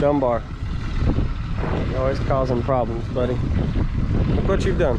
Dunbar. You're always causing problems, buddy. Look what you've done.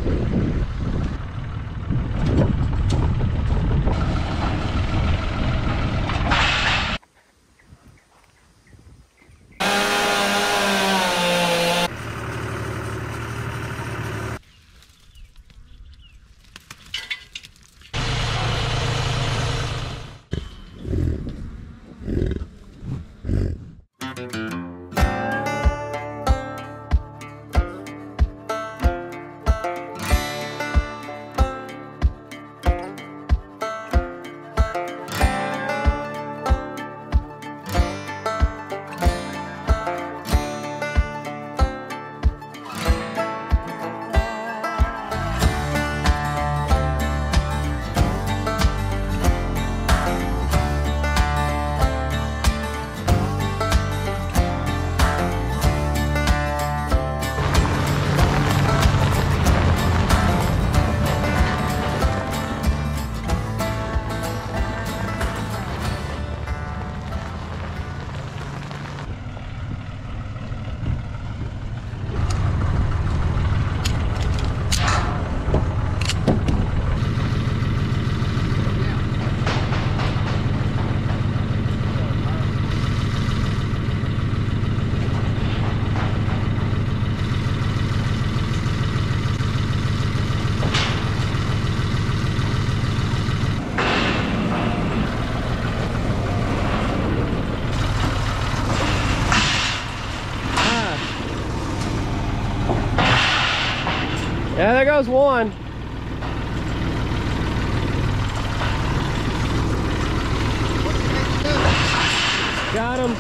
Yeah, there goes one. Got him.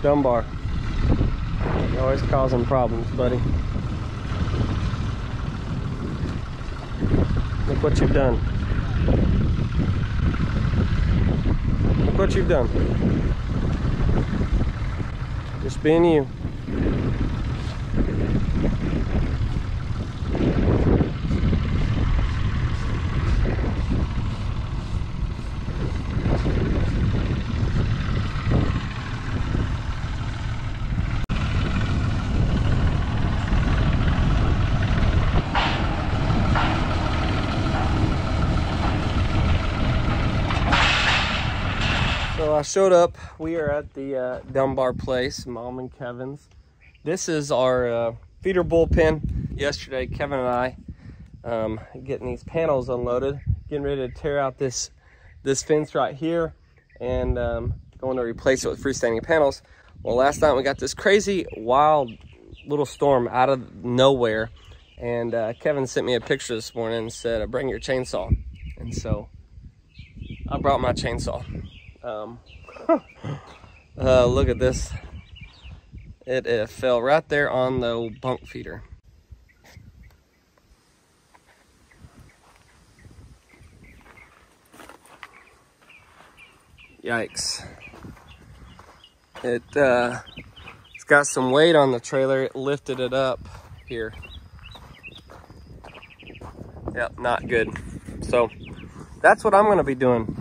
Dunbar. You're always causing problems, buddy. Look what you've done. Look what you've done. Just being you. I showed up. We are at the Dunbar place, Mom and Kevin's. This is our feeder bullpen. Yesterday, Kevin and I getting these panels unloaded, getting ready to tear out this fence right here, and going to replace it with freestanding panels. Well, last night we got this crazy, wild little storm out of nowhere, and Kevin sent me a picture this morning and said, "Bring your chainsaw." And so I brought my chainsaw. Look at this. It fell right there on the old bunk feeder. Yikes. It's got some weight on the trailer. It lifted it up here. Yep, not good. So that's what I'm going to be doing.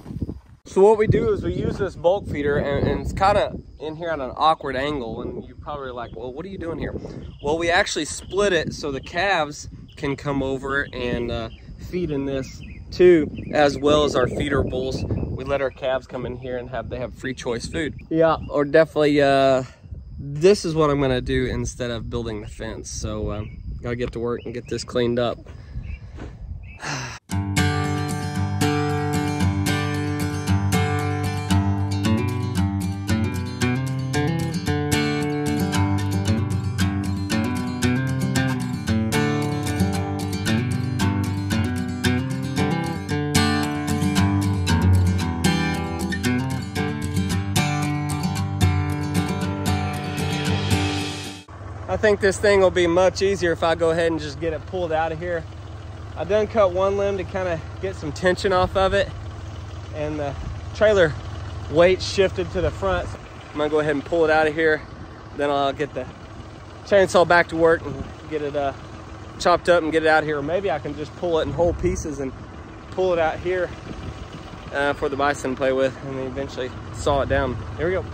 So what we do is we use this bulk feeder, and it's kind of in here at an awkward angle, and you're probably like, well, what are you doing here? Well, we actually split it so the calves can come over and feed in this too, as well as our feeder bulls. We let our calves come in here and they have free choice food. Yeah, or definitely this is what I'm gonna do instead of building the fence. So gotta get to work and get this cleaned up. I think this thing will be much easier if I go ahead and just get it pulled out of here. I done cut one limb to kind of get some tension off of it, and the trailer weight shifted to the front. So I'm gonna go ahead and pull it out of here, then I'll get the chainsaw back to work and get it chopped up and get it out of here. Or maybe I can just pull it in whole pieces and pull it out here for the bison to play with, and then eventually saw it down. Here we go.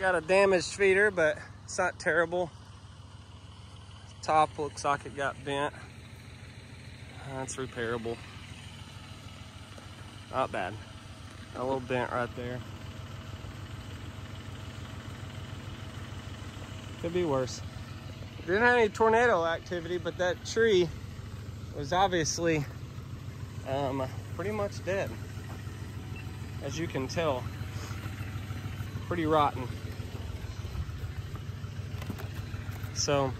Got a damaged feeder, but it's not terrible. The top looks like it got bent. That's repairable. Not bad. A little dent right there. Could be worse. Didn't have any tornado activity, but that tree was obviously pretty much dead. As you can tell, pretty rotten. So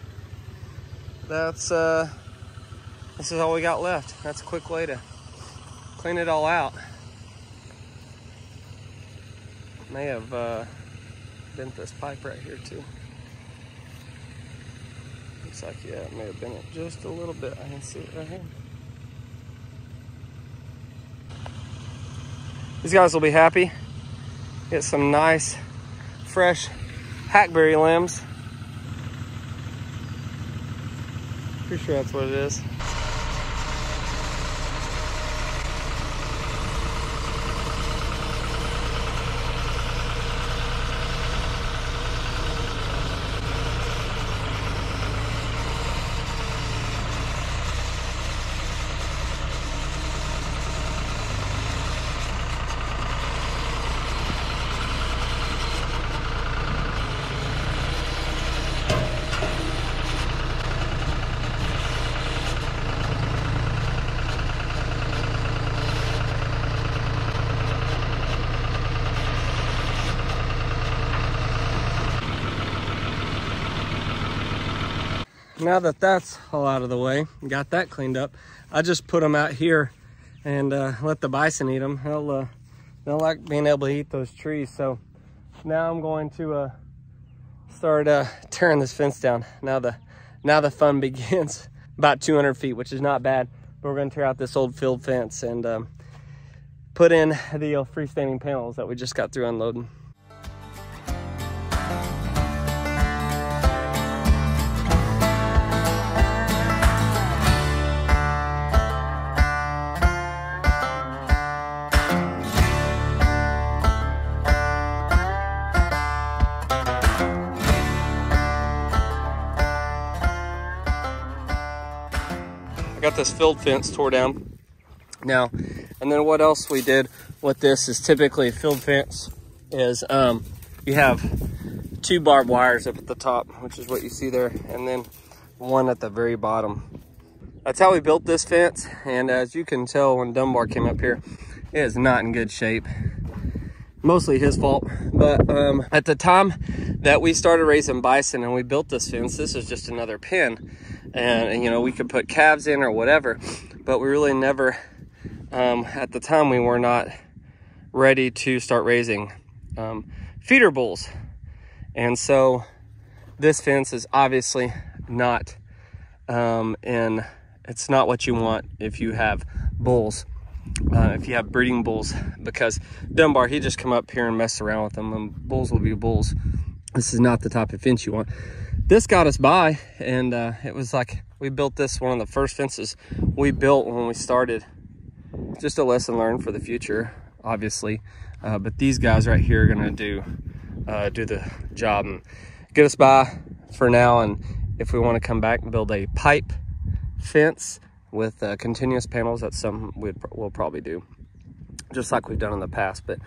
that's this is all we got left. That's a quick way to clean it all out. May have bent this pipe right here too. Looks like, yeah, it may have bent it just a little bit. I can see it right here. These guys will be happy. Get some nice, fresh hackberry limbs. Pretty sure that's what it is. Now that that's all out of the way, got that cleaned up, I just put them out here and let the bison eat them. They'll like being able to eat those trees. So now I'm going to start tearing this fence down. Now the fun begins. About 200 feet, which is not bad, but we're going to tear out this old field fence and put in the freestanding panels that we just got through unloading. Got this field fence tore down now, and then what else we did with this is typically a field fence is you have two barbed wires up at the top, which is what you see there, and then one at the very bottom. That's how we built this fence, and as you can tell, when Dunbar came up here, it is not in good shape. Mostly his fault, but at the time that we started raising bison and we built this fence, this is just another pen, and you know, we could put calves in or whatever, but we really never at the time we were not ready to start raising feeder bulls, and so this fence is obviously not it's not what you want if you have bulls. If you have breeding bulls, because Dunbar, he just come up here and mess around with them, and bulls will be bulls. This is not the type of fence you want. This got us by, and it was like we built this one of the first fences we built when we started. Just a lesson learned for the future, obviously, but these guys right here are gonna do the job and get us by for now. And if we want to come back and build a pipe fence with continuous panels, that's something we'll probably do, just like we've done in the past, but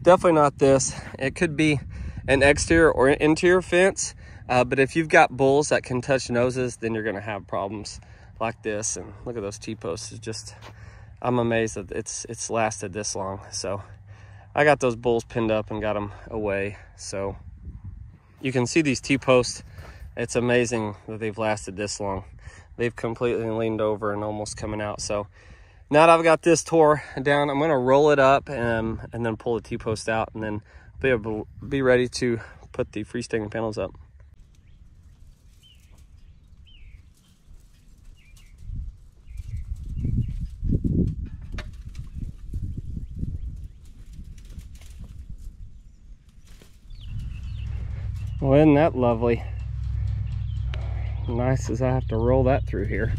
definitely not this. It could be an exterior or an interior fence, but if you've got bulls that can touch noses, then you're gonna have problems like this. And look at those T-posts. It's just, I'm amazed that it's lasted this long. So I got those bulls pinned up and got them away. So you can see these T-posts. It's amazing that they've lasted this long. They've completely leaned over and almost coming out. So now that I've got this tore down, I'm going to roll it up and then pull the T-post out, and then be ready to put the freestanding panels up. Well, isn't that lovely? Nice as I have to roll that through here.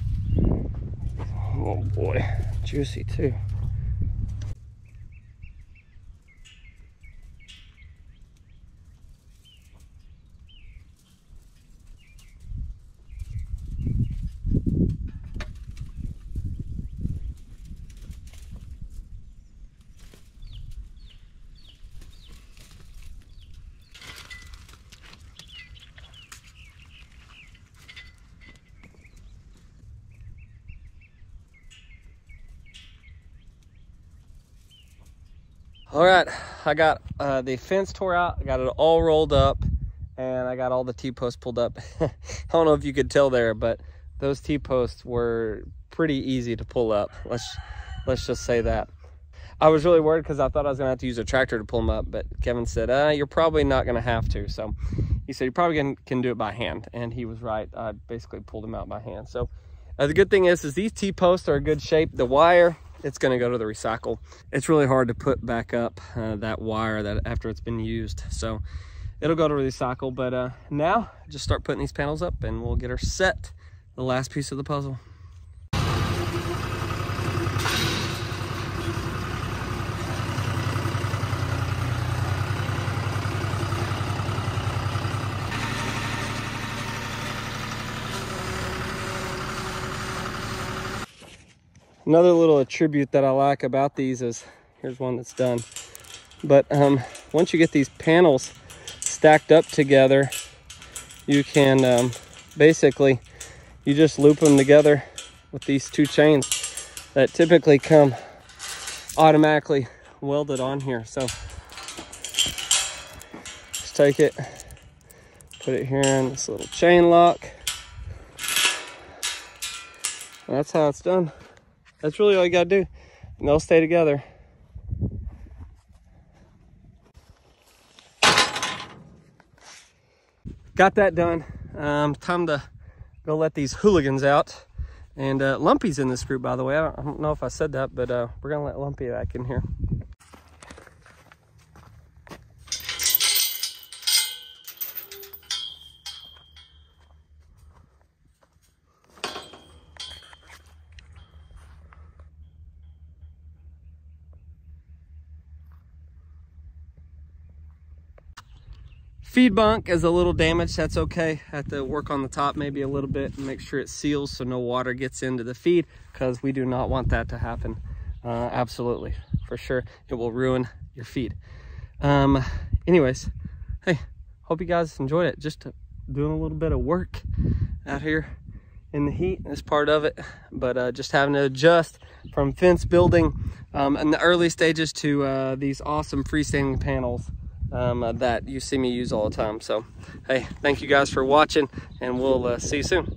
Oh boy, juicy too. All right, I got the fence tore out. I got it all rolled up, and I got all the T-posts pulled up. I don't know if you could tell there, but those T-posts were pretty easy to pull up. Let's just say that. I was really worried because I thought I was going to have to use a tractor to pull them up, but Kevin said, you're probably not going to have to. So he said, you probably can do it by hand, and he was right. I basically pulled them out by hand. So the good thing is these T-posts are in good shape. The wire, it's going to go to the recycle. It's really hard to put back up that wire that after it's been used. So it'll go to the recycle, but now just start putting these panels up, and we'll get her set, the last piece of the puzzle. Another little attribute that I like about these is, here's one that's done, but once you get these panels stacked up together, you can basically, you just loop them together with these two chains that typically come automatically welded on here. So just take it, put it here in this little chain lock, and that's how it's done. That's really all you gotta do, and they'll stay together. Got that done. Time to go let these hooligans out. And Lumpy's in this group, by the way. I don't know if I said that, but we're gonna let Lumpy back in here. Feed bunk is a little damaged, that's okay. Have to work on the top maybe a little bit and make sure it seals so no water gets into the feed, because we do not want that to happen. Absolutely, for sure. It will ruin your feed. Anyways, hey, hope you guys enjoyed it. Just doing a little bit of work out here in the heat is part of it, but just having to adjust from fence building in the early stages to these awesome freestanding panels that you see me use all the time. So hey, thank you guys for watching, and we'll see you soon.